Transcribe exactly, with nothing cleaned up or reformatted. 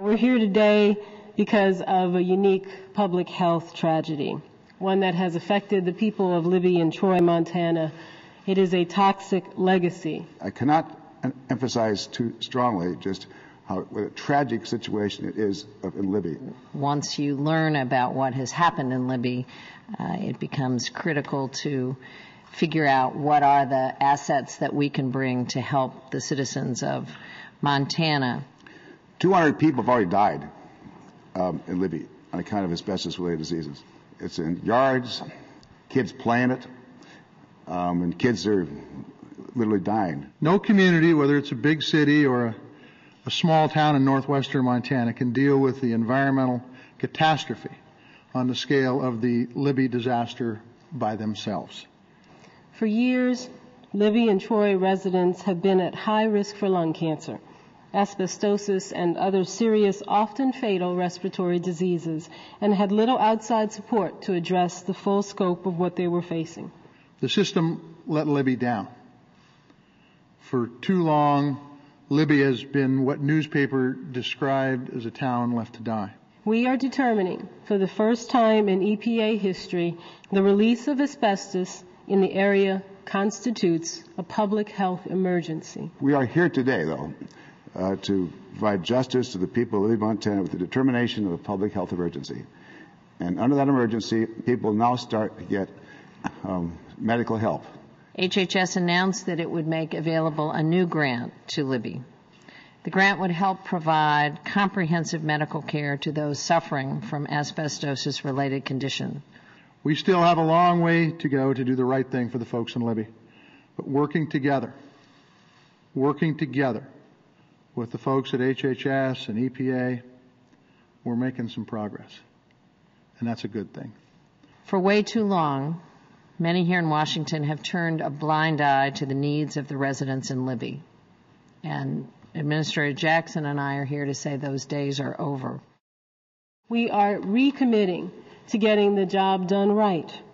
We're here today because of a unique public health tragedy, one that has affected the people of Libby and Troy, Montana. It is a toxic legacy. I cannot emphasize too strongly just how what a tragic situation it is in Libby. Once you learn about what has happened in Libby, uh, it becomes critical to figure out what are the assets that we can bring to help the citizens of Montana. two hundred people have already died um, in Libby on account of asbestos-related diseases. It's in yards, kids playing it, um, and kids are literally dying. No community, whether it's a big city or a, a small town in northwestern Montana, can deal with the environmental catastrophe on the scale of the Libby disaster by themselves. For years, Libby and Troy residents have been at high risk for lung cancer, asbestosis, and other serious, often fatal respiratory diseases, and had little outside support to address the full scope of what they were facing. The system let Libby down. For too long, Libby has been what newspaper described as a town left to die. We are determining, for the first time in E P A history, the release of asbestos in the area constitutes a public health emergency. We are here today, though, Uh, to provide justice to the people of Libby, Montana with the determination of a public health emergency. And under that emergency, people now start to get um, medical help. H H S announced that it would make available a new grant to Libby. The grant would help provide comprehensive medical care to those suffering from asbestosis-related conditions. We still have a long way to go to do the right thing for the folks in Libby. But working together, working together, with the folks at H H S and E P A, we're making some progress, and that's a good thing. For way too long, many here in Washington have turned a blind eye to the needs of the residents in Libby, and Administrator Jackson and I are here to say those days are over. We are recommitting to getting the job done right.